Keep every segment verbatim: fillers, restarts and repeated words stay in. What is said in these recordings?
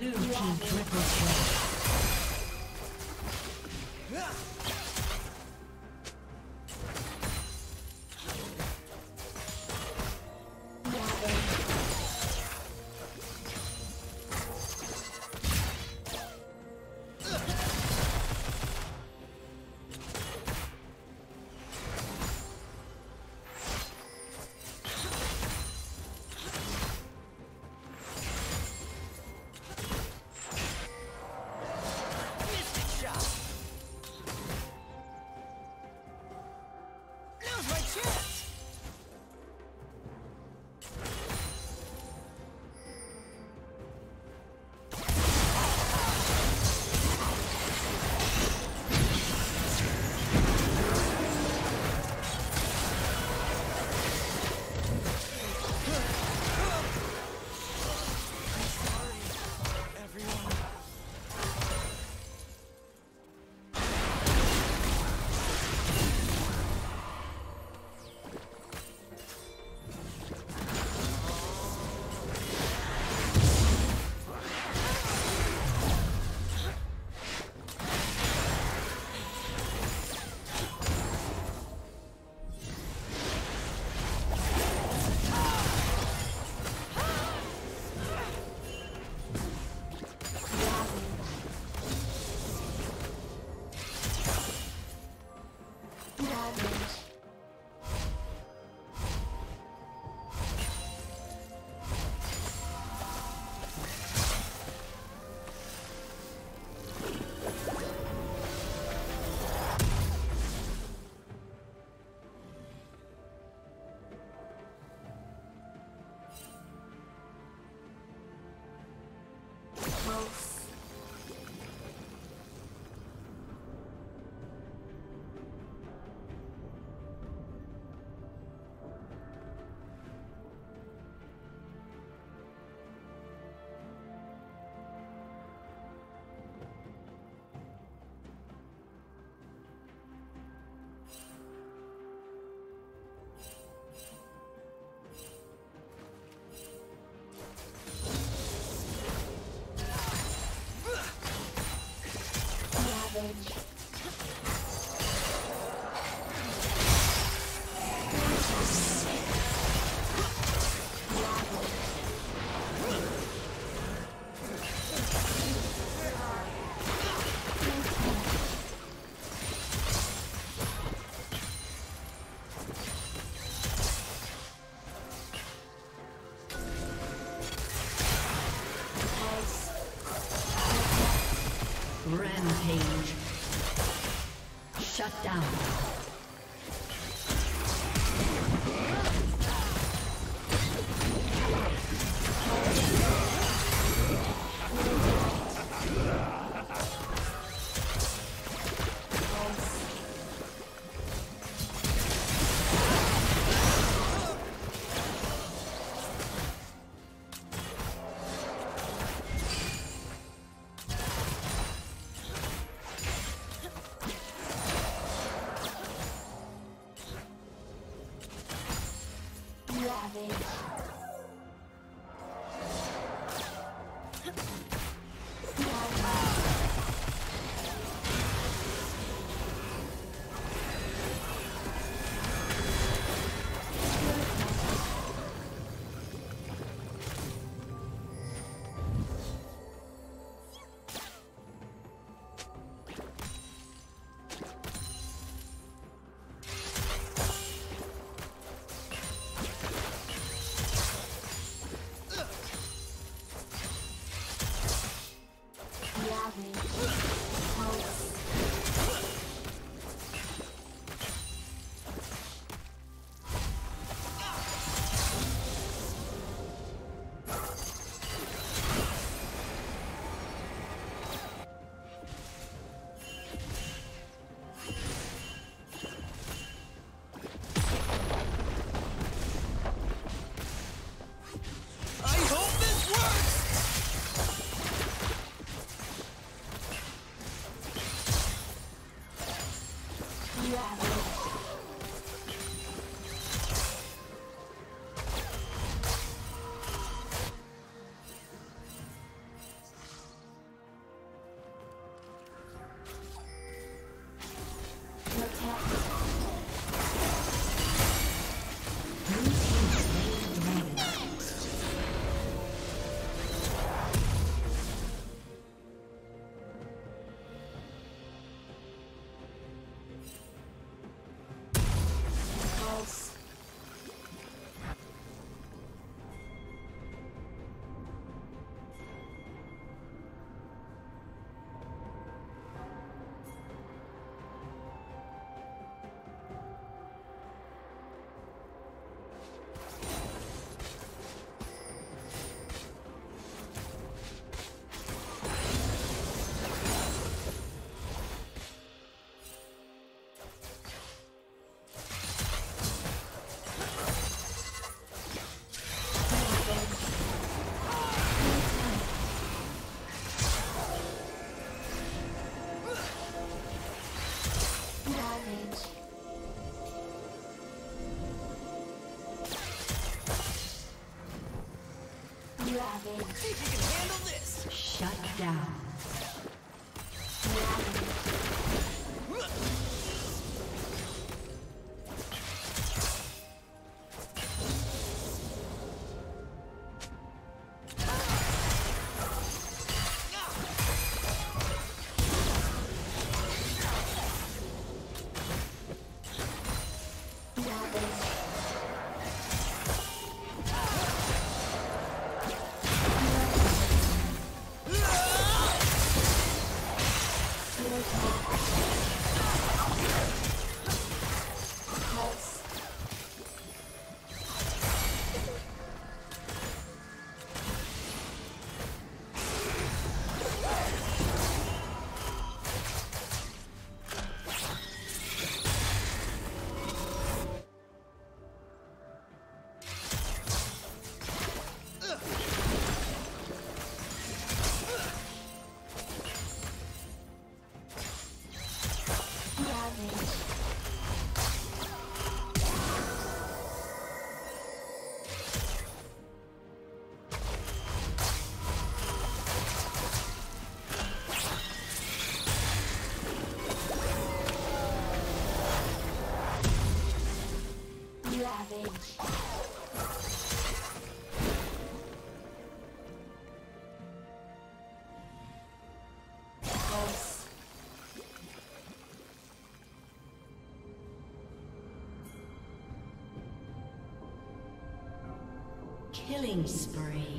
Blue team triple kill. Thank you. Shut down. Think you can handle this? Shut down. Killing spree.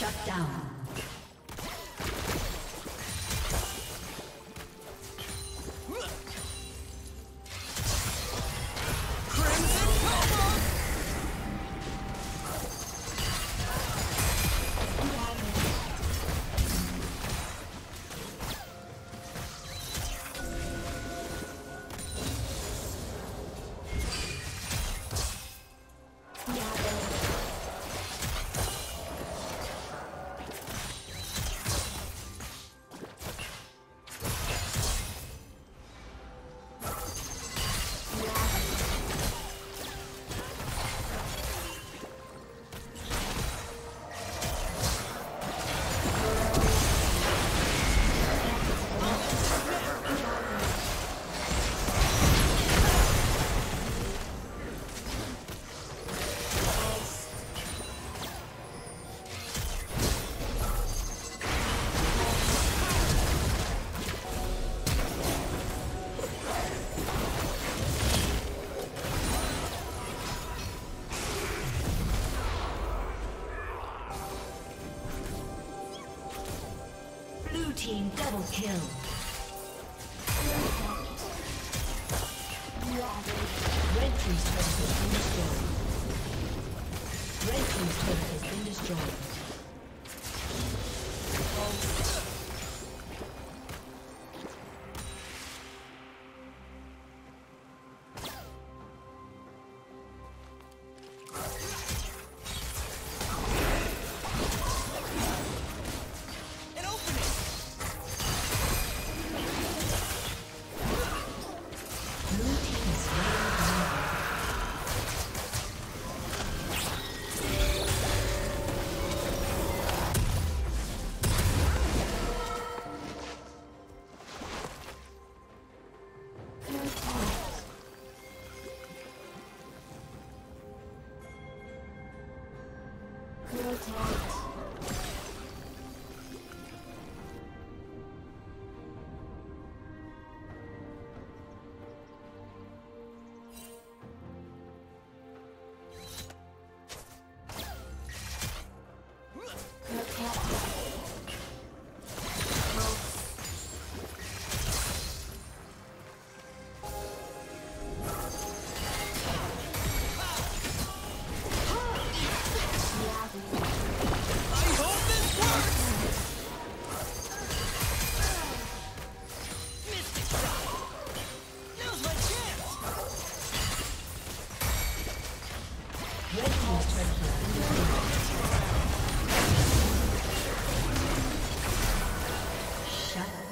Shut down. Double kill. Red team's turret has been destroyed. Red team's turret has been destroyed.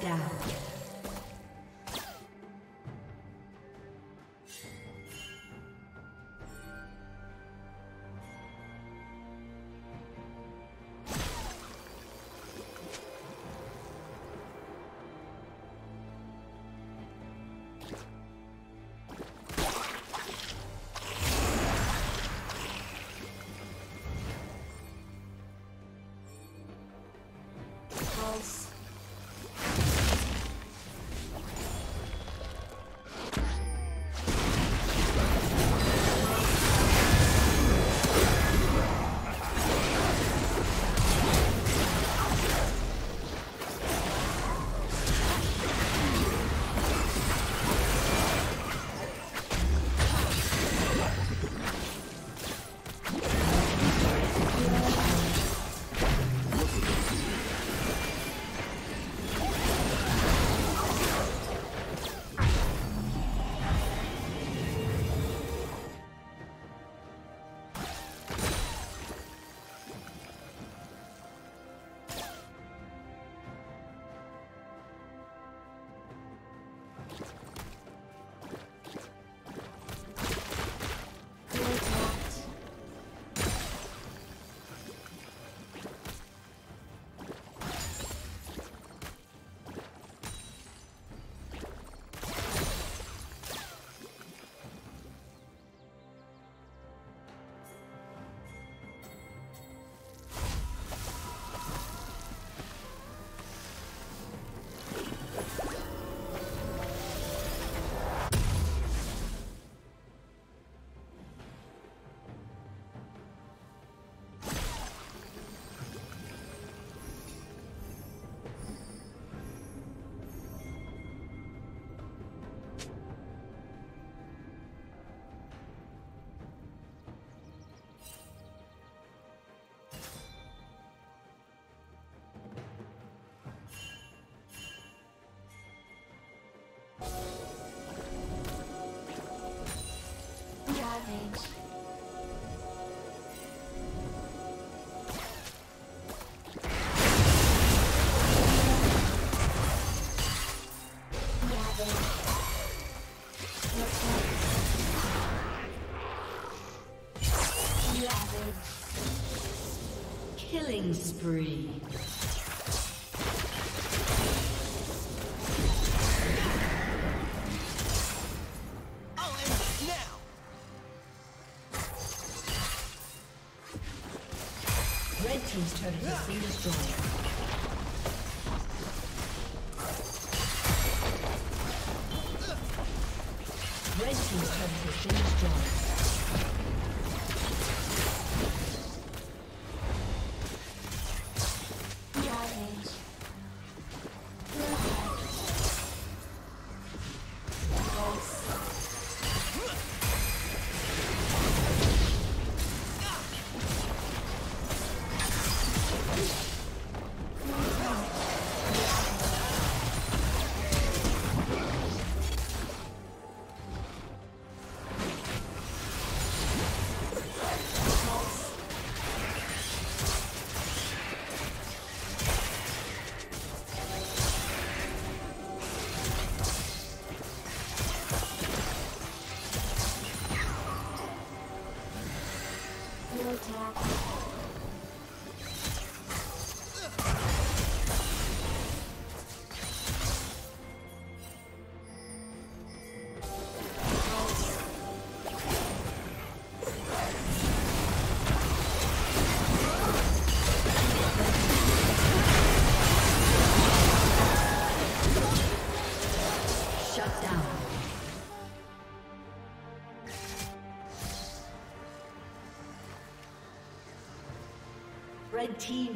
down. Thanks. Team's turret has been destroyed. Red team's turret has been destroyed. Red team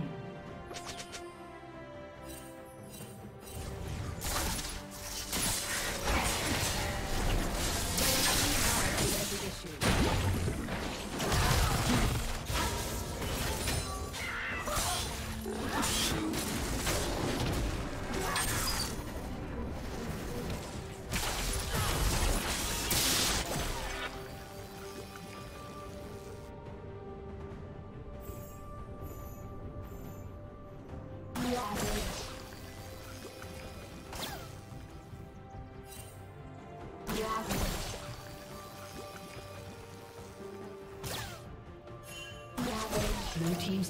team's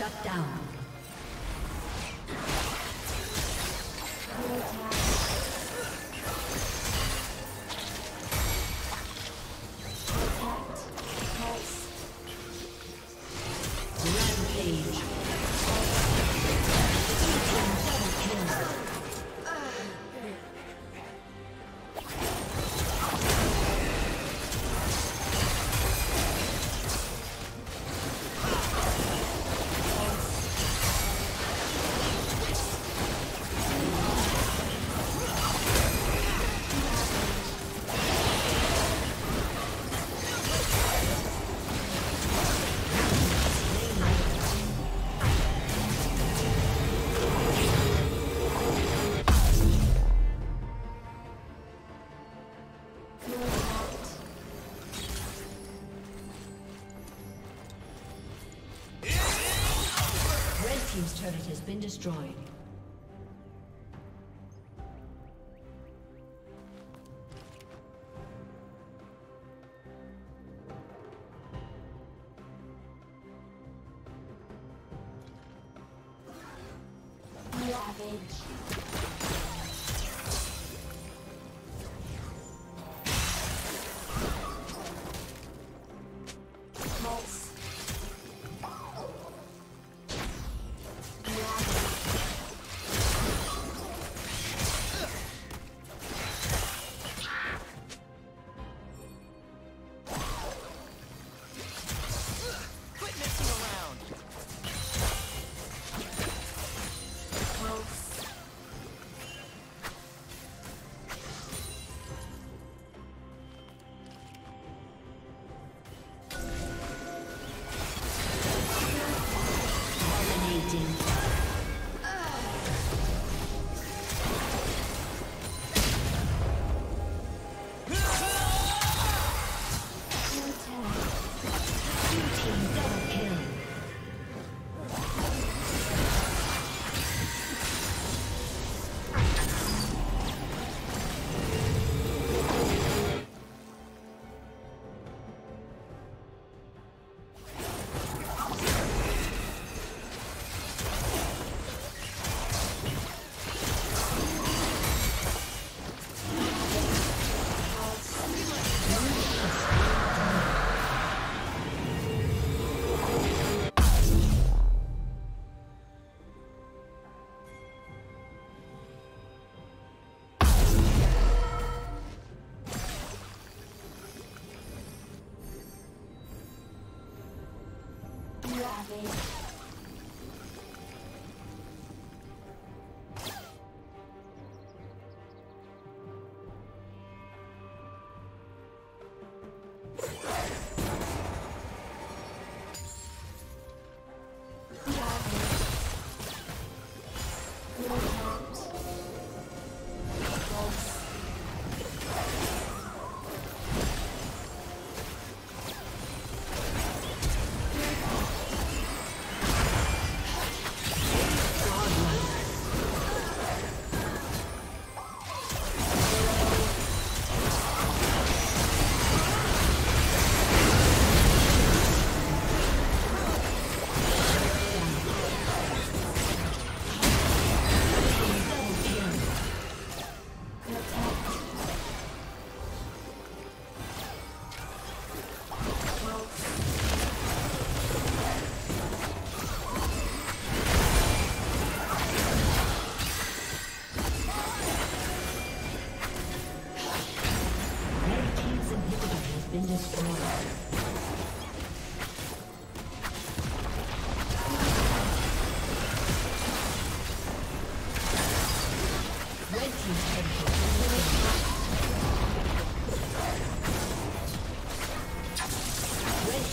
Shut down. Been destroyed.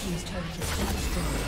team's turret has been destroyed.